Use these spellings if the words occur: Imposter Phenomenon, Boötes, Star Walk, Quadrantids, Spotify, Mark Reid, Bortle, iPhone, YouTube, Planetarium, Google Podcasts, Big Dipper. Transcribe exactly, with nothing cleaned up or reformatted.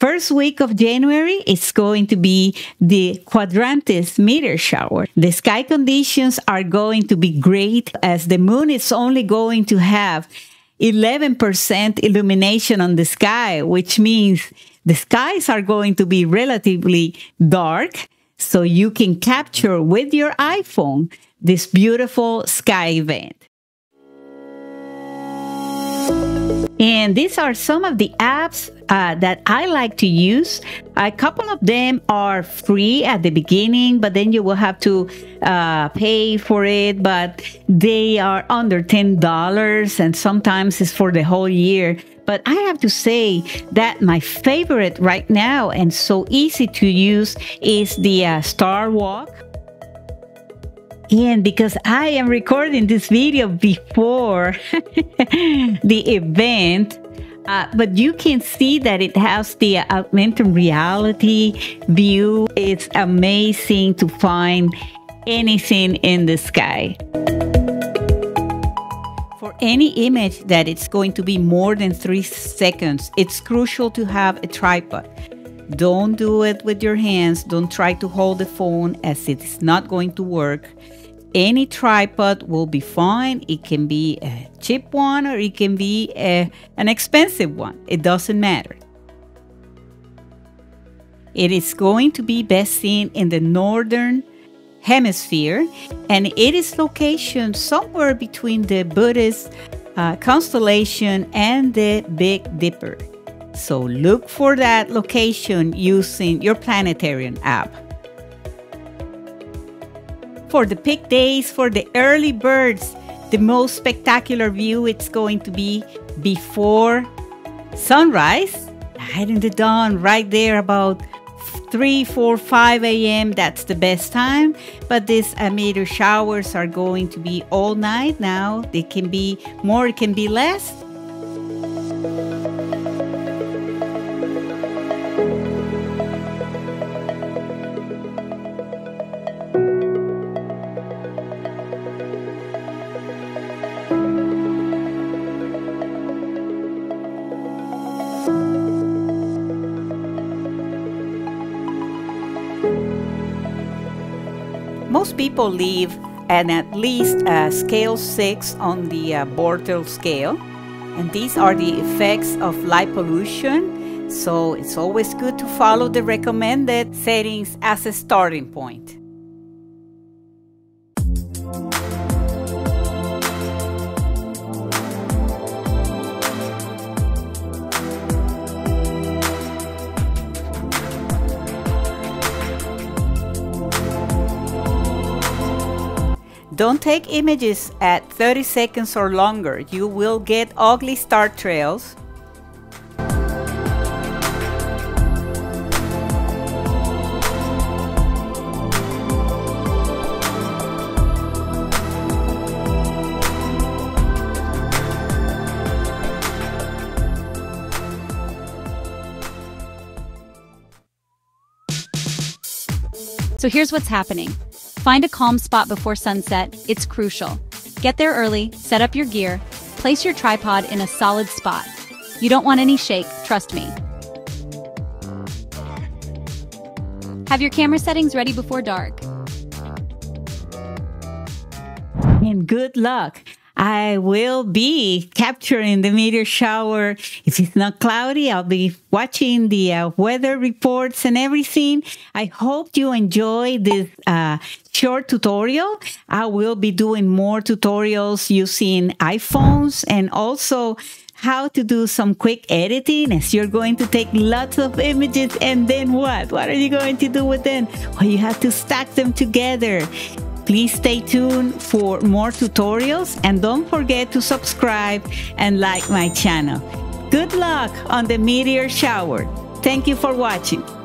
First week of January is going to be the Quadrantids meteor shower. The sky conditions are going to be great as the moon is only going to have eleven percent illumination on the sky, which means the skies are going to be relatively dark, so you can capture with your iPhone this beautiful sky event. And these are some of the apps uh, that I like to use. A couple of them are free at the beginning, but then you will have to uh, pay for it. But they are under ten dollars, and sometimes it's for the whole year. But I have to say that my favorite right now and so easy to use is the uh, Star Walk. And because I am recording this video before the event, uh, but you can see that it has the augmented reality view. It's amazing to find anything in the sky. For any image that it's going to be more than three seconds, it's crucial to have a tripod. Don't do it with your hands. Don't try to hold the phone as it's not going to work. Any tripod will be fine. It can be a cheap one or it can be a, an expensive one. It doesn't matter. It is going to be best seen in the northern hemisphere, and it is located somewhere between the Boötes uh, constellation and the Big Dipper. So look for that location using your Planetarium app. For the peak days, for the early birds, the most spectacular view it's going to be before sunrise, right in the dawn, right there about three, four, five A M That's the best time. But these uh, meteor showers are going to be all night now. They can be more, it can be less. Most people live at at least uh, scale six on the uh, Bortle scale, and these are the effects of light pollution, so it's always good to follow the recommended settings as a starting point. Don't take images at thirty seconds or longer. You will get ugly star trails. So here's what's happening. Find a calm spot before sunset, it's crucial. Get there early, set up your gear, place your tripod in a solid spot. You don't want any shake, trust me. Have your camera settings ready before dark. And good luck. I will be capturing the meteor shower. If it's not cloudy, I'll be watching the uh, weather reports and everything. I hope you enjoy this uh, short tutorial. I will be doing more tutorials using iPhones and also how to do some quick editing, as you're going to take lots of images and then what? What are you going to do with them? Well, you have to stack them together. Please stay tuned for more tutorials and don't forget to subscribe and like my channel. Good luck on the meteor shower. Thank you for watching.